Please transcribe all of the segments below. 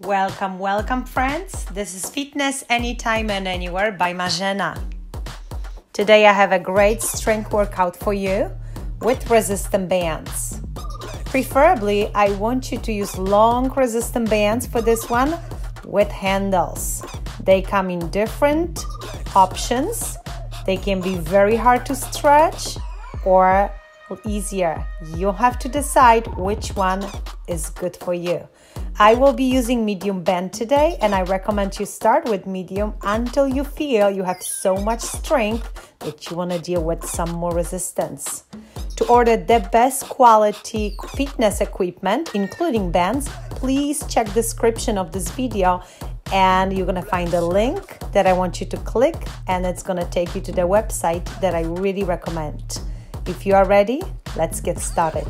Welcome, welcome friends. This is Fitness Anytime and Anywhere by Marzena. Today I have a great strength workout for you with resistance bands. Preferably, I want you to use long resistance bands for this one with handles. They come in different options. They can be very hard to stretch or easier. You have to decide which one is good for you. I will be using medium band today, and I recommend you start with medium until you feel you have so much strength that you want to deal with some more resistance. To order the best quality fitness equipment, including bands, please check the description of this video, and you're going to find a link that I want you to click, and it's going to take you to the website that I really recommend. If you are ready, let's get started.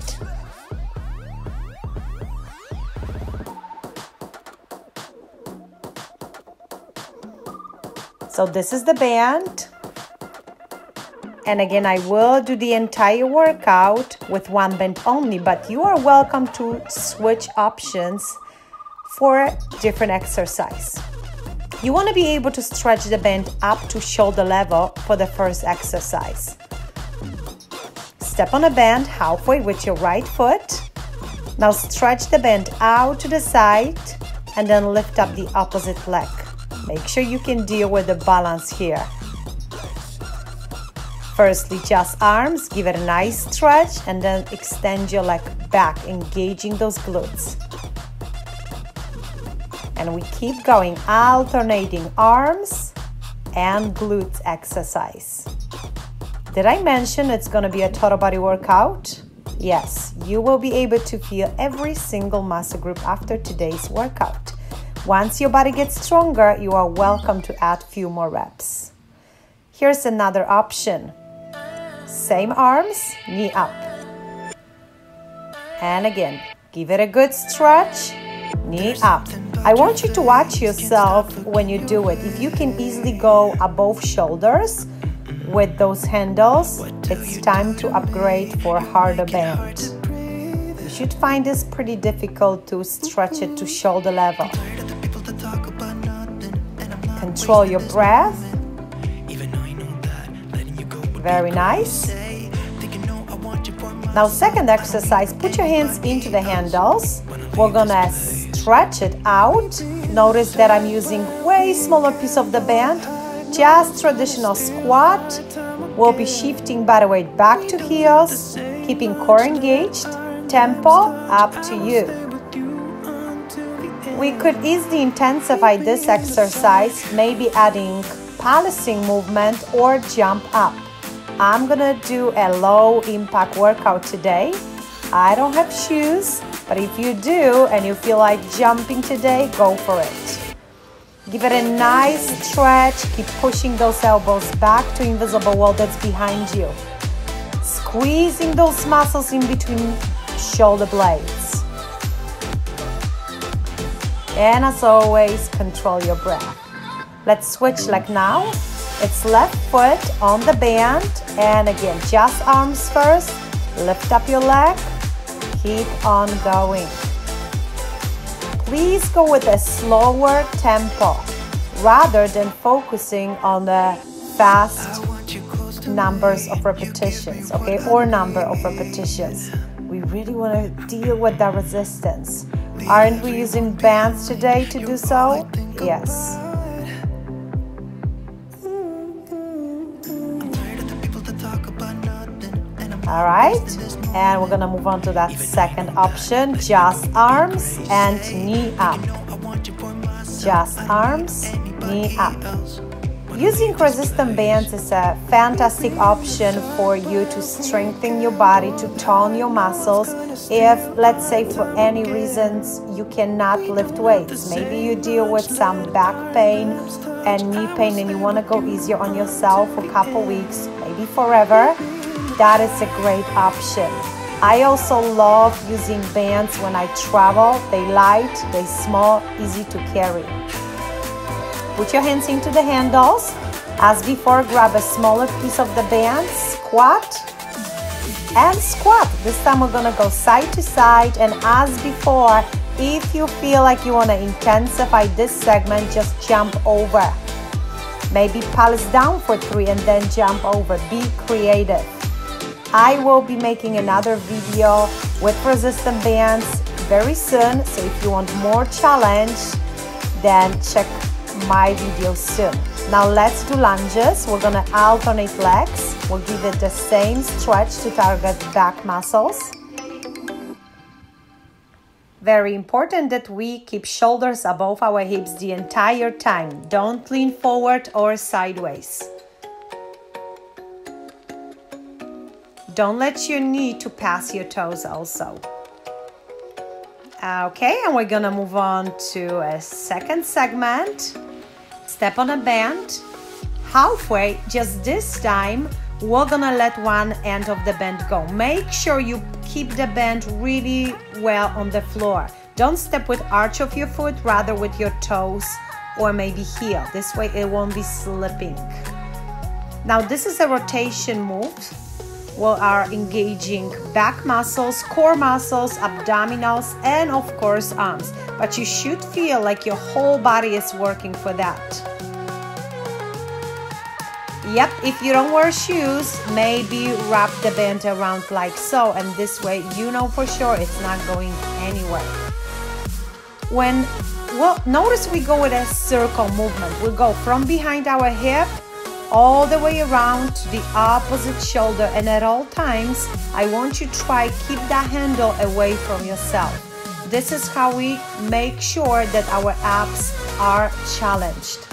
So this is the band. And again, I will do the entire workout with one band only, but you are welcome to switch options for different exercise. You want to be able to stretch the band up to shoulder level for the first exercise. Step on a band halfway with your right foot. Now stretch the band out to the side and then lift up the opposite leg. Make sure you can deal with the balance here. Firstly, just arms, give it a nice stretch and then extend your leg back, engaging those glutes. And we keep going, alternating arms and glutes exercise. Did I mention it's gonna be a total body workout? Yes, you will be able to feel every single muscle group after today's workout. Once your body gets stronger, you are welcome to add a few more reps. Here's another option. Same arms, knee up. And again, give it a good stretch, knee up. I want you to watch yourself when you do it. If you can easily go above shoulders with those handles, it's time to upgrade for harder band. You should find this pretty difficult to stretch it to shoulder level. Control your breath. Very nice. Now, second exercise, put your hands into the handles. We're gonna stretch it out. Notice that I'm using way smaller piece of the band, just traditional squat. We'll be shifting body weight back to heels, keeping core engaged, tempo up to you. We could easily intensify this exercise, maybe adding balancing movement or jump up. I'm gonna do a low impact workout today. I don't have shoes, but if you do and you feel like jumping today, go for it. Give it a nice stretch, keep pushing those elbows back to invisible wall that's behind you. Squeezing those muscles in between shoulder blades. And as always, control your breath. Let's switch leg now. It's left foot on the band, and again, just arms first, lift up your leg, keep on going. Please go with a slower tempo rather than focusing on the fast numbers of repetitions, okay, or number of repetitions. We really want to deal with that resistance. Aren't we using bands today to do so? Yes. All right, and we're gonna move on to that second option, just arms and knee up. Just arms, knee up. Using resistance bands is a fantastic option for you to strengthen your body, to tone your muscles. If, let's say, for any reasons you cannot lift weights, maybe you deal with some back pain and knee pain and you wanna go easier on yourself for a couple weeks, maybe forever, that is a great option. I also love using bands when I travel. They light, they small, easy to carry. Put your hands into the handles. As before, grab a smaller piece of the band, squat, and squat. This time we're gonna go side to side, and as before, If you feel like you want to intensify this segment, just jump over. Maybe pulse down for 3 and then jump over. Be creative. I will be making another video with resistance bands very soon, so if you want more challenge, then check my video soon. Now let's do lunges. We're gonna alternate legs. We'll give it the same stretch to target back muscles. Very important that we keep shoulders above our hips the entire time. Don't lean forward or sideways. Don't let your knee to pass your toes also. Okay, and we're gonna move on to a second segment. Step on a band, halfway, just this time, we're gonna let one end of the band go. Make sure you keep the band really well on the floor. Don't step with arch of your foot, rather with your toes or maybe heel. This way it won't be slipping. Now this is a rotation move. We are engaging back muscles, core muscles, abdominals, and of course arms. But you should feel like your whole body is working for that. Yep, if you don't wear shoes, maybe wrap the band around like so, and this way you know for sure it's not going anywhere. Notice we go with a circle movement. We go from behind our hip all the way around to the opposite shoulder, and at all times I want you to try keep that handle away from yourself. This is how we make sure that our abs are challenged.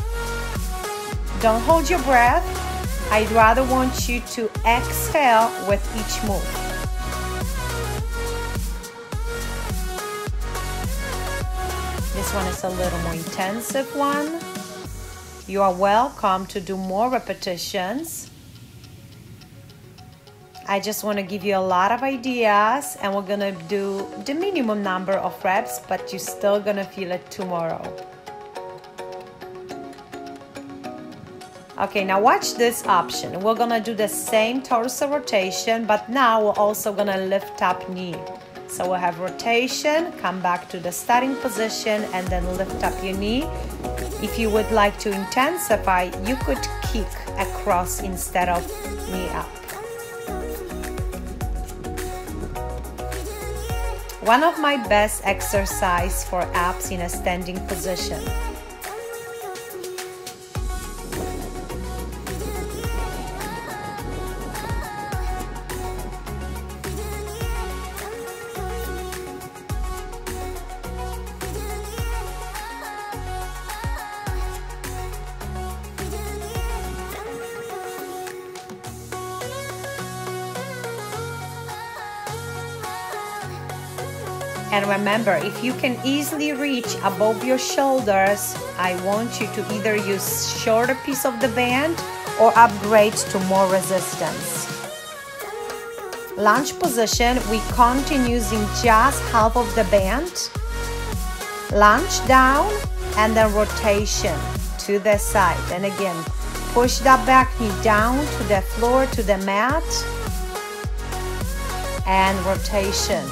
Don't hold your breath. I'd rather want you to exhale with each move. This one is a little more intensive one. You are welcome to do more repetitions. I just want to give you a lot of ideas, and we're gonna do the minimum number of reps, but you're still gonna feel it tomorrow. Okay, now watch this option. We're gonna do the same torso rotation, but now we're also gonna lift up knee. So we'll have rotation, come back to the starting position, and then lift up your knee. If you would like to intensify, you could kick across instead of knee up. One of my best exercises for abs in a standing position. And remember, if you can easily reach above your shoulders, I want you to either use shorter piece of the band or upgrade to more resistance. Lunge position, we continue using just half of the band. Lunge down and then rotation to the side. And again, push that back knee down to the floor, to the mat. And rotation.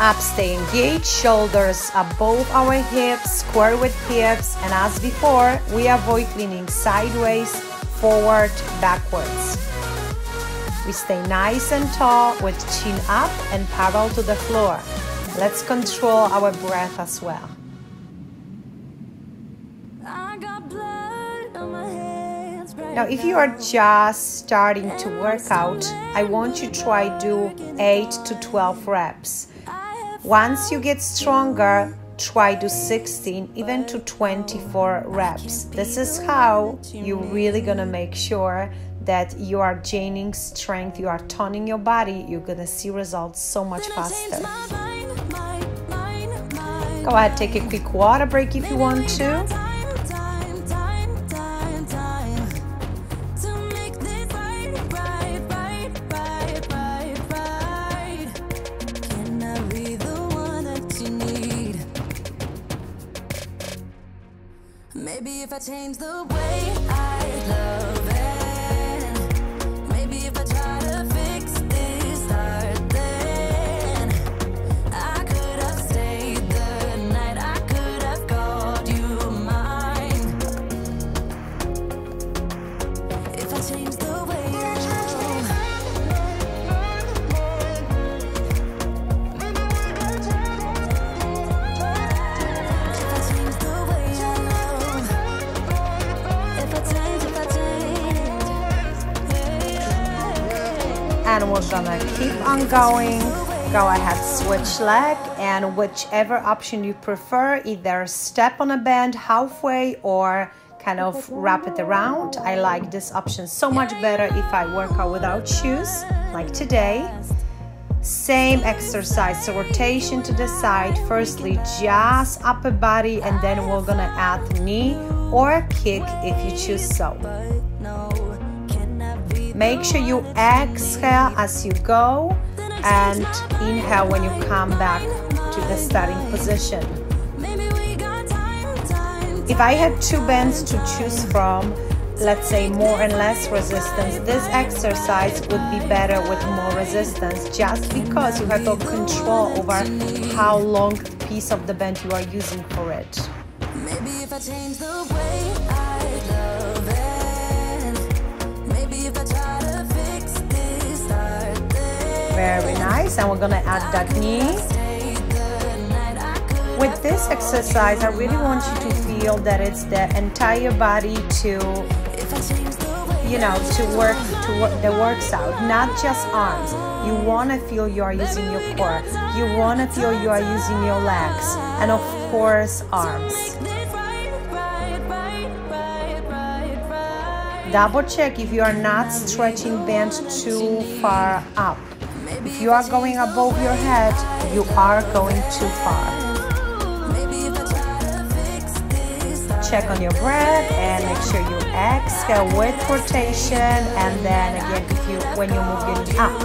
Up, stay engaged, shoulders above our hips, square with hips, and as before, we avoid leaning sideways, forward, backwards. We stay nice and tall with chin up and parallel to the floor. Let's control our breath as well. Now, if you are just starting to work out, I want you to try do 8 to 12 reps. Once you get stronger, try to 16, even to 24 reps. This is how you're really gonna make sure that you are gaining strength, you are toning your body, you're gonna see results so much faster. Go ahead, take a quick water break if you want to. Maybe if I change the way I love it, maybe if I try to fix this, start then, we're gonna keep on going. Go ahead, switch leg, and whichever option you prefer, either step on a bend halfway or kind of wrap it around. I like this option so much better if I work out without shoes, like today. Same exercise, so rotation to the side, firstly just upper body, and then we're gonna add knee or kick if you choose so. Make sure you exhale as you go and inhale when you come back to the starting position. If I had two bands to choose from, let's say more and less resistance, this exercise would be better with more resistance, just because you have no control over how long piece of the band you are using for it. Maybe if I change the way I love it, maybe if I try to fix this, start this. Very nice, and we're gonna add that knee. With this exercise, I really want you to feel that it's the entire body to, you know, to work the works out, not just arms. You want to feel you are using your core, you want to feel you are using your legs, and of course arms. Double check if you are not stretching band too far up. If you are going above your head, you are going too far. Check on your breath and make sure you exhale with rotation, and then again when you move it up.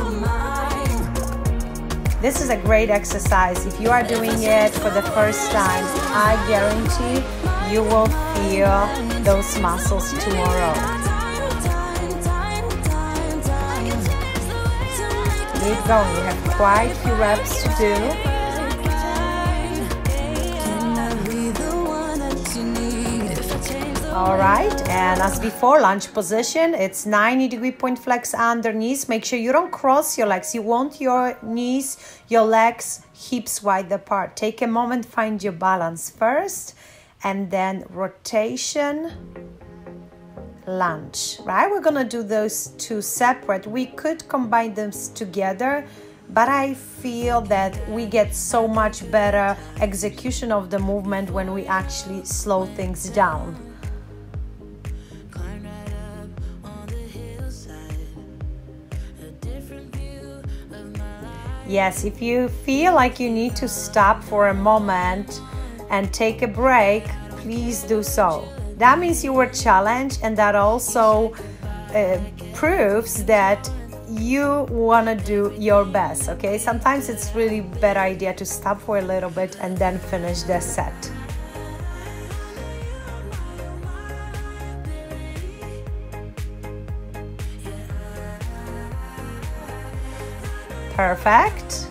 This is a great exercise. If you are doing it for the first time, I guarantee you will feel those muscles tomorrow. Keep going, you have quite a few reps to do. All right, and as before, lunge position, it's 90-degree point flex under knees. Make sure you don't cross your legs. You want your knees, your legs, hips wide apart. Take a moment, find your balance first, and then rotation, lunge, right? We're gonna do those two separate. We could combine them together, but I feel that we get so much better execution of the movement when we actually slow things down. Yes, if you feel like you need to stop for a moment and take a break, please do so. That means you were challenged, and that also proves that you want to do your best, okay? Sometimes it's really bad idea to stop for a little bit and then finish the set. Perfect.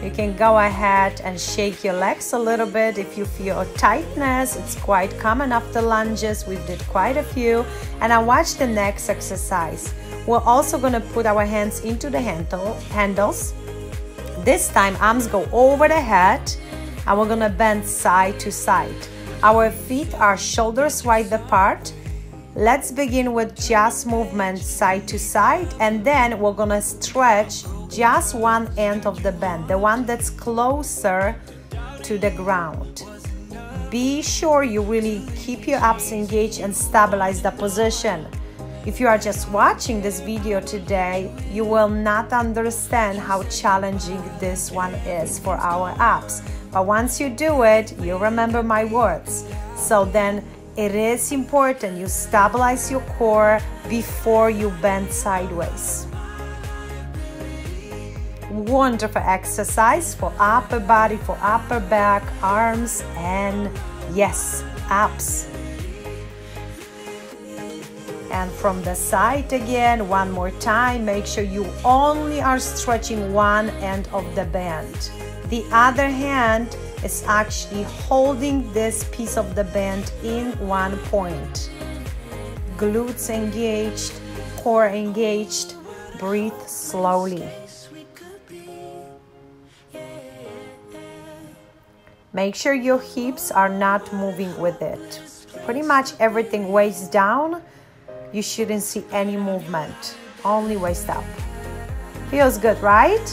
You can go ahead and shake your legs a little bit if you feel a tightness. It's quite common after lunges. We did quite a few. And now watch the next exercise. We're also going to put our hands into the handles. This time arms go over the head, and we're going to bend side to side. Our feet are shoulders wide apart. Let's begin with just movement side to side, and then we're gonna stretch just one end of the band, the one that's closer to the ground. Be sure you really keep your abs engaged and stabilize the position. If you are just watching this video today, you will not understand how challenging this one is for our abs. But once you do it, you remember my words. So then, it is important you stabilize your core before you bend sideways. Wonderful exercise for upper body, for upper back, arms, and yes, abs. And from the side again, one more time, make sure you only are stretching one end of the band. The other hand is actually holding this piece of the band in one point. Glutes engaged, core engaged, breathe slowly. Make sure your hips are not moving with it. Pretty much everything waist down, you shouldn't see any movement, only waist up. Feels good, right?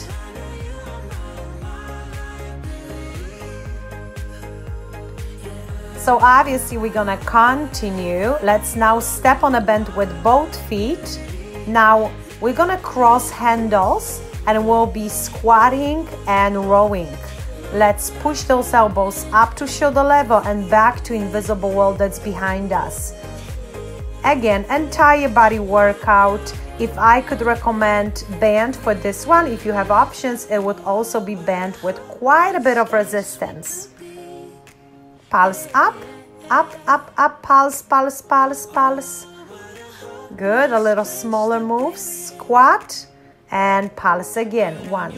So obviously we're gonna continue. Let's now step on a bend with both feet. Now we're gonna cross handles and we'll be squatting and rowing. Let's push those elbows up to shoulder level and back to invisible world that's behind us. Again, entire body workout. If I could recommend band for this one, if you have options, it would also be band with quite a bit of resistance. Pulse up, up, up, up, pulse, pulse, pulse, pulse. Good, a little smaller moves. Squat and pulse again, one.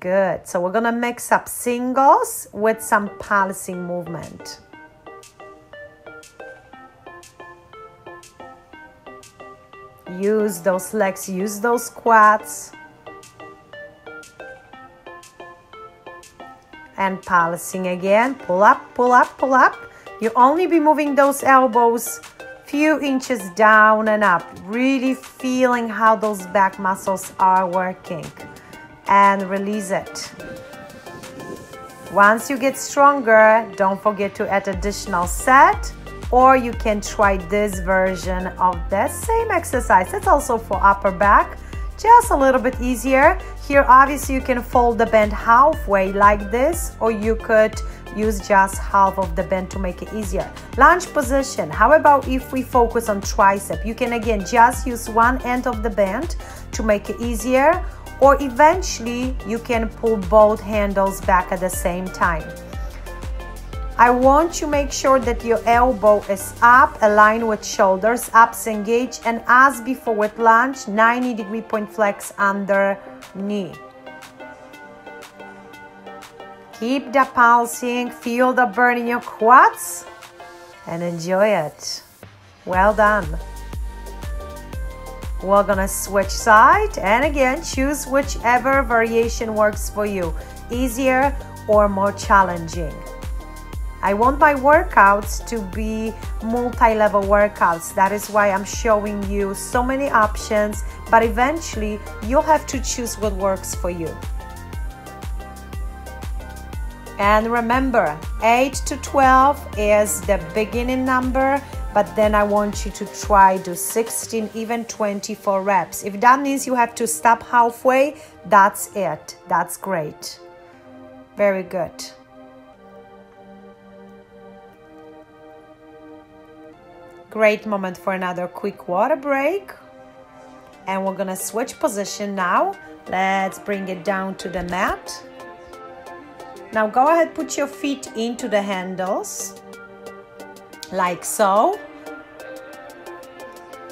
Good, so we're gonna mix up singles with some pulsing movement. Use those legs, use those quads. And pulsing again, pull up, pull up, pull up. You only be moving those elbows few inches down and up, really feeling how those back muscles are working, and release it. Once you get stronger, don't forget to add additional set, or you can try this version of the same exercise. It's also for upper back, just a little bit easier. Here, obviously, you can fold the band halfway like this, or you could use just half of the band to make it easier. Lunge position. How about if we focus on tricep? You can, again, just use one end of the band to make it easier, or eventually, you can pull both handles back at the same time. I want you to make sure that your elbow is up, aligned with shoulders, abs engaged, and as before with lunge, 90-degree point flex under knee. Keep the pulsing, feel the burn in your quads, and enjoy it. Well done. We're gonna switch side, and again, choose whichever variation works for you, easier or more challenging. I want my workouts to be multi-level workouts. That is why I'm showing you so many options, but eventually you'll have to choose what works for you. And remember, 8 to 12 is the beginning number, but then I want you to try to do 16, even 24 reps. If that means you have to stop halfway, that's it. That's great. Very good. Great moment for another quick water break. And we're gonna switch position now. Let's bring it down to the mat. Now go ahead, put your feet into the handles, like so.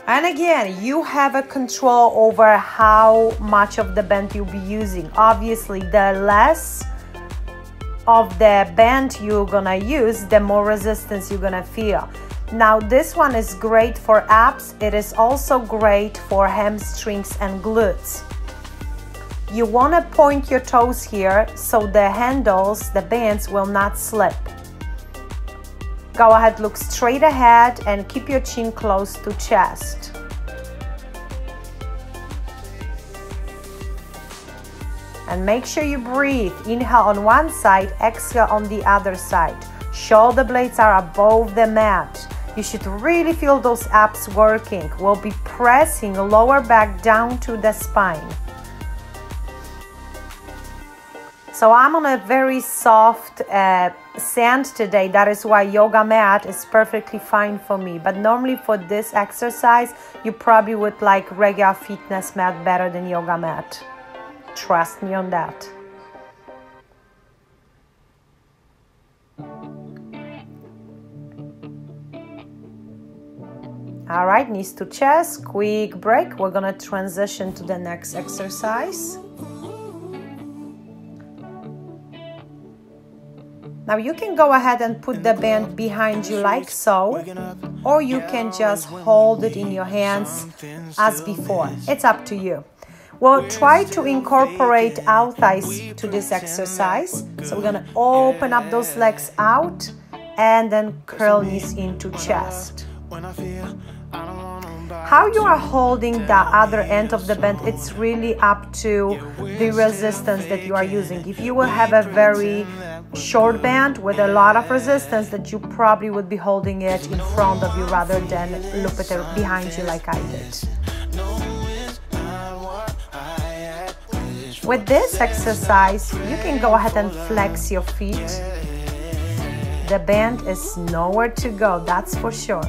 And again, you have a control over how much of the band you'll be using. Obviously, the less of the band you're gonna use, the more resistance you're gonna feel. Now this one is great for abs. It is also great for hamstrings and glutes. You want to point your toes here so the handles, the bands will not slip. Go ahead, look straight ahead and keep your chin close to chest. And make sure you breathe. Inhale on one side, exhale on the other side. Shoulder blades are above the mat. You should really feel those abs working. We'll be pressing lower back down to the spine. So I'm on a very soft sand today. That is why yoga mat is perfectly fine for me. But normally for this exercise, you probably would like regular fitness mat better than yoga mat. Trust me on that. All right, knees to chest, quick break. We're gonna transition to the next exercise. Now you can go ahead and put the band behind you like so, or you can just hold it in your hands as before. It's up to you. We'll try to incorporate our thighs to this exercise. So we're gonna open up those legs out and then curl knees into chest. How you are holding the other end of the band, it's really up to the resistance that you are using. If you will have a very short band with a lot of resistance, that you probably would be holding it in front of you rather than loop it behind you like I did. With this exercise, you can go ahead and flex your feet. The band is nowhere to go, that's for sure.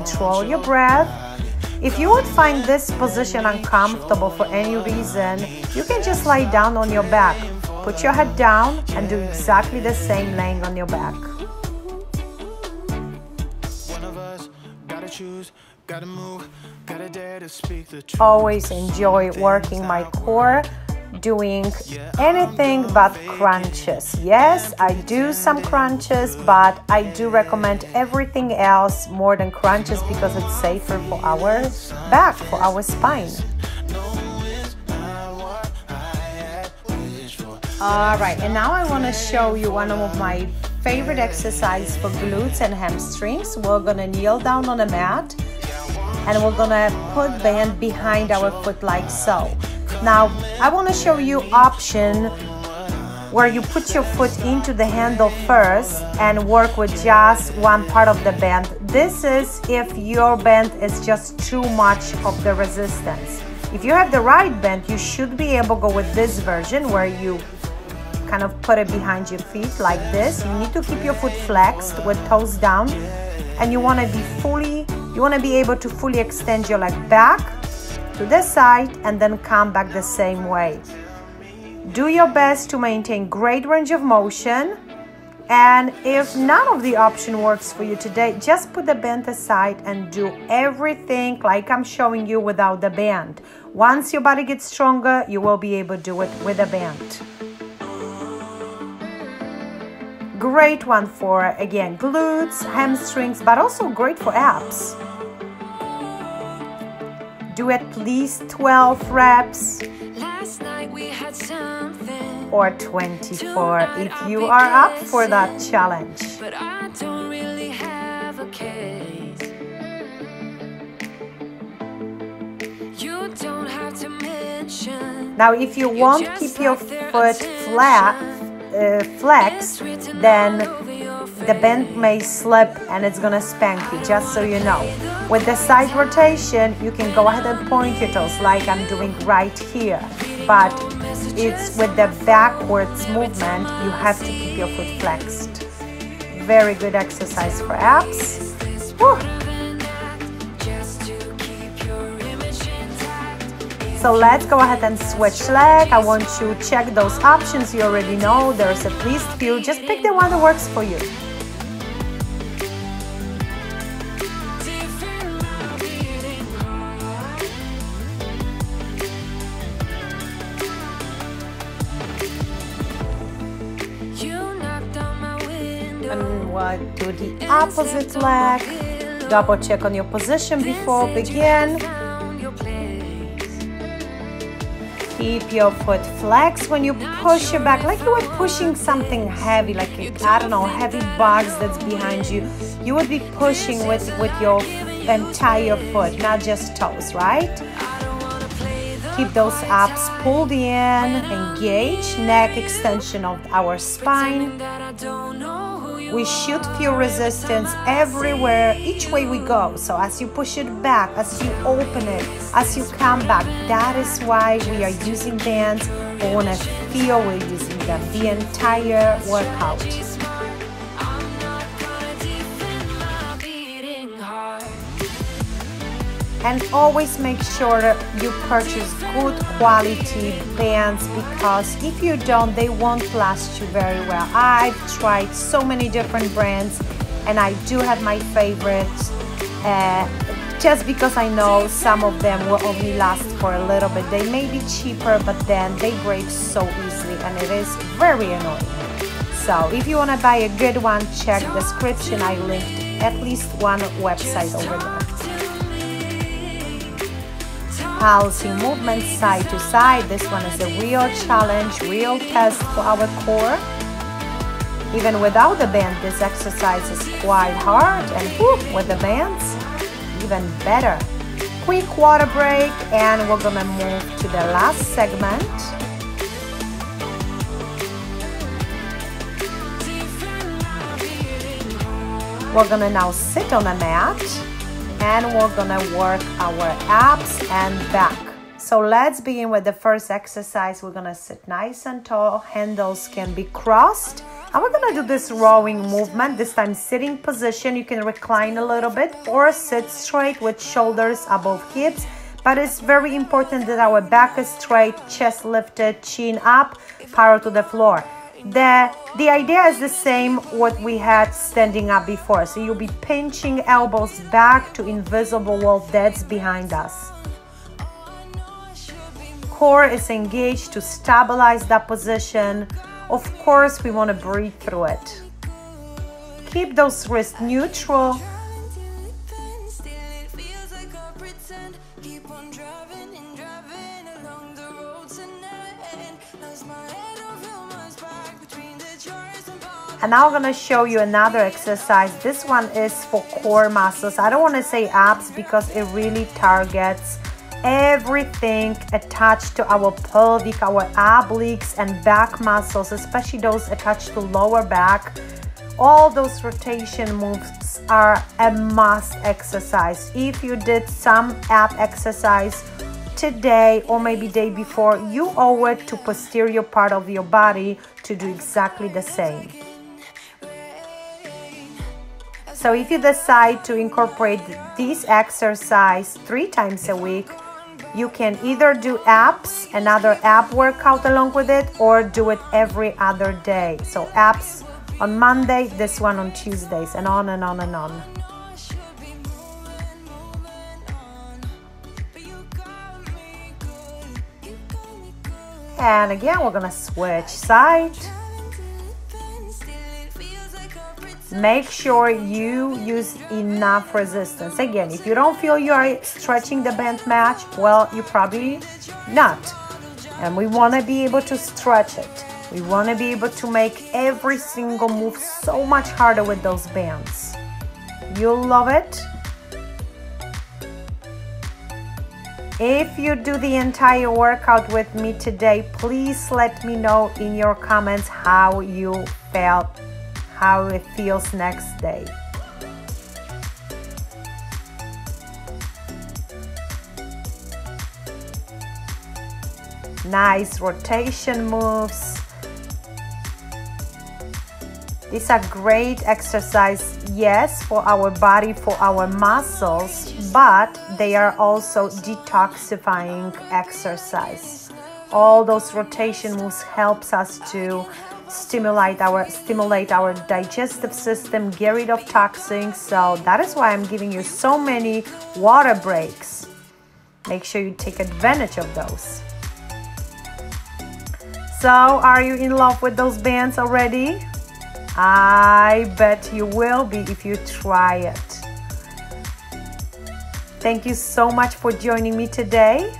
Control your breath. If you would find this position uncomfortable for any reason, you can just lie down on your back. Put your head down and do exactly the same laying on your back. Always enjoy working my core, doing anything but crunches. Yes, I do some crunches, but I do recommend everything else more than crunches because it's safer for our back, for our spine. All right, and now I want to show you one of my favorite exercises for glutes and hamstrings. We're going to kneel down on a mat and we're going to put the hand behind our foot like so. Now, I want to show you option where you put your foot into the handle first and work with just one part of the band. This is if your band is just too much of the resistance. If you have the right band, you should be able to go with this version where you kind of put it behind your feet like this. You need to keep your foot flexed with toes down, and you want to be able to fully extend your leg back to the side and then come back the same way. Do your best to maintain great range of motion, and if none of the option works for you today, just put the band aside and do everything like I'm showing you without the band. Once your body gets stronger, you will be able to do it with a band. Great one for, again, glutes, hamstrings, but also great for abs. Do at least 12 reps or 24 if you are up for that challenge. But I don't really have a case. You don't have to mention. Now, if you won't keep your foot flat, flexed, then the band may slip and it's gonna spank you, just so you know. With the side rotation, you can go ahead and point your toes like I'm doing right here, but it's with the backwards movement, you have to keep your foot flexed. Very good exercise for abs. Woo. So let's go ahead and switch leg. I want you to check those options. You already know there's at least a few. Just pick the one that works for you. And we'll do the opposite leg. Double check on your position before begin. Keep your foot flexed when you push your back, like you were pushing something heavy, like a, I don't know, heavy box that's behind you. You would be pushing with your entire foot, not just toes, right? Keep those abs pulled in, engage, neck extension of our spine. We should feel resistance everywhere, each way we go. So as you push it back, as you open it, as you come back, that is why we are using bands. We want to feel we're using them the entire workout. And always make sure you purchase good quality bands, because if you don't, they won't last you very well. I've tried so many different brands and I do have my favorites, just because I know some of them will only last for a little bit. They may be cheaper, but then they break so easily and it is very annoying. So if you want to buy a good one, check the description. I linked at least one website over there. Pulsing movement side to side. This one is a real challenge, real test for our core. Even without the band, this exercise is quite hard, and whew, with the bands, even better. Quick water break and we're gonna move to the last segment. We're gonna now sit on a mat and we're gonna work our abs and back. So let's begin with the first exercise. We're gonna sit nice and tall, handles can be crossed. And we're gonna do this rowing movement, this time sitting position. You can recline a little bit or sit straight with shoulders above hips. But it's very important that our back is straight, chest lifted, chin up, parallel to the floor. The idea is the same what we had standing up before. So you'll be pinching elbows back to invisible wall that's behind us. Core is engaged to stabilize that position. Of course, we want to breathe through it. Keep those wrists neutral. And now I'm going to show you another exercise. This one is for core muscles. I don't want to say abs because it really targets everything attached to our pelvic, our obliques and back muscles, especially those attached to lower back. All those rotation moves are a must exercise. If you did some ab exercise today or maybe day before, you owe it to posterior part of your body to do exactly the same. So if you decide to incorporate this exercise 3 times a week, you can either do abs, another ab workout along with it, or do it every other day. So abs on Monday, this one on Tuesdays, and on and on and on. And again, we're gonna switch side. Make sure you use enough resistance. Again, if you don't feel you are stretching the bent match, well, you probably not. And we want to be able to stretch it. We want to be able to make every single move so much harder with those bands. You'll love it. If you do the entire workout with me today, please let me know in your comments how you felt, how it feels next day. Nice rotation moves. These are great exercises, yes, for our body, for our muscles, but they are also detoxifying exercise. All those rotation moves helps us to stimulate our digestive system, get rid of toxins. So that is why I'm giving you so many water breaks. Make sure you take advantage of those. So are you in love with those bands already? I bet you will be if you try it. Thank you so much for joining me today.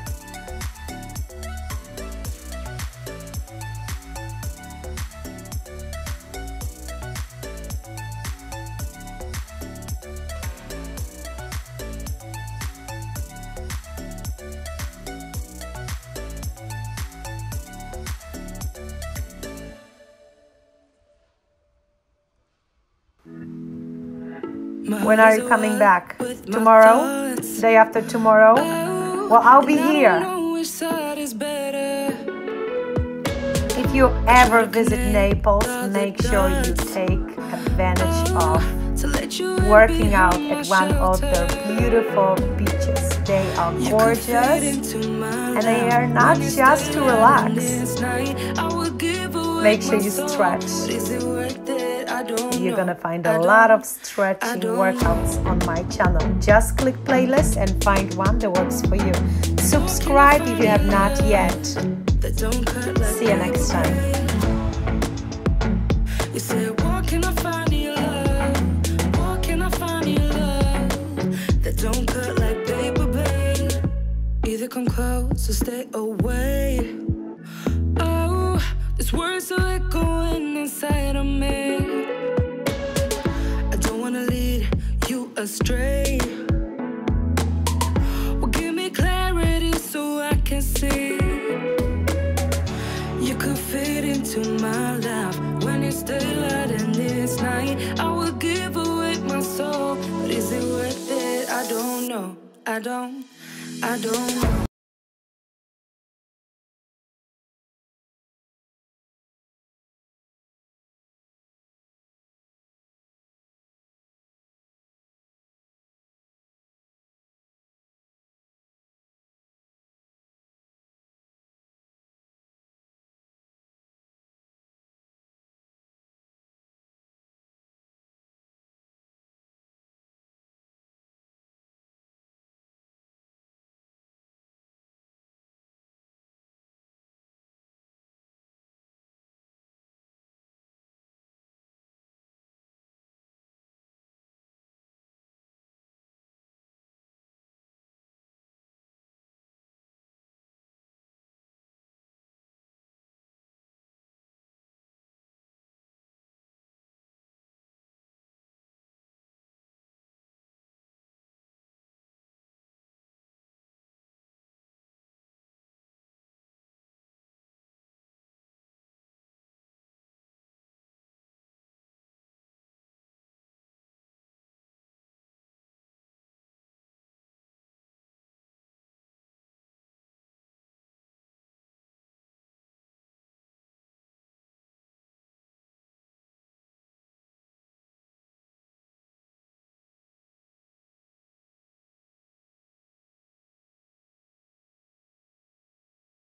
When are you coming back? Tomorrow? Day after tomorrow? Well, I'll be here. If you ever visit Naples, make sure you take advantage of working out at one of their beautiful beaches. They are gorgeous and they are not just to relax. Make sure you stretch. You're gonna find a lot of stretching workouts on my channel. Just click playlist and find one that works for you. Subscribe if you have not yet. See you next time. Either come close or stay away. Oh, these words are echoing inside of me. Astray. could fit into my life. When it's daylight and it's night, I would give away my soul. But is it worth it? I don't know. I don't know.